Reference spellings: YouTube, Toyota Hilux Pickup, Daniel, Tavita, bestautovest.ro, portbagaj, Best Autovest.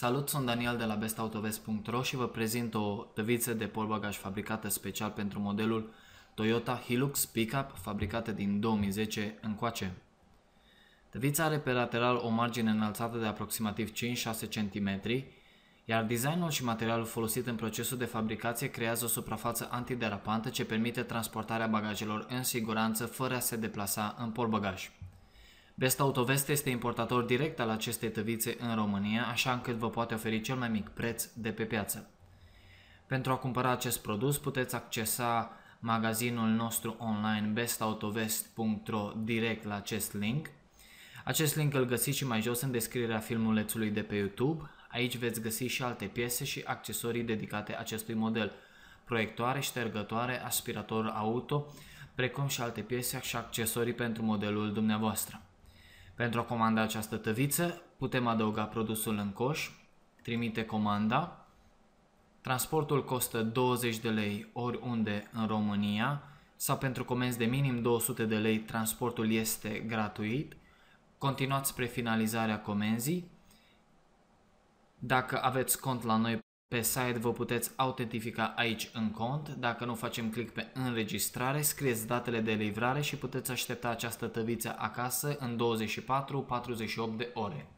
Salut, sunt Daniel de la bestautovest.ro și vă prezint o tăviță de portbagaj fabricată special pentru modelul Toyota Hilux Pickup, fabricată din 2010 încoace. Tăvița are pe lateral o margine înălțată de aproximativ 5-6 cm, iar designul și materialul folosit în procesul de fabricație creează o suprafață antiderapantă ce permite transportarea bagajelor în siguranță fără a se deplasa în portbagaj. Best Autovest este importator direct al acestei tăvițe în România, așa încât vă poate oferi cel mai mic preț de pe piață. Pentru a cumpăra acest produs puteți accesa magazinul nostru online bestautovest.ro direct la acest link. Acest link îl găsiți și mai jos în descrierea filmulețului de pe YouTube. Aici veți găsi și alte piese și accesorii dedicate acestui model, proiectoare, ștergătoare, aspirator auto, precum și alte piese și accesorii pentru modelul dumneavoastră. Pentru a comanda această tăviță, putem adăuga produsul în coș, trimite comanda, transportul costă 20 de lei oriunde în România sau pentru comenzi de minim 200 de lei transportul este gratuit. Continuați spre finalizarea comenzii. Dacă aveți cont la noi pe site, vă puteți autentifica aici în cont. Dacă nu, facem click pe înregistrare, scrieți datele de livrare și puteți aștepta această tăviță acasă în 24-48 de ore.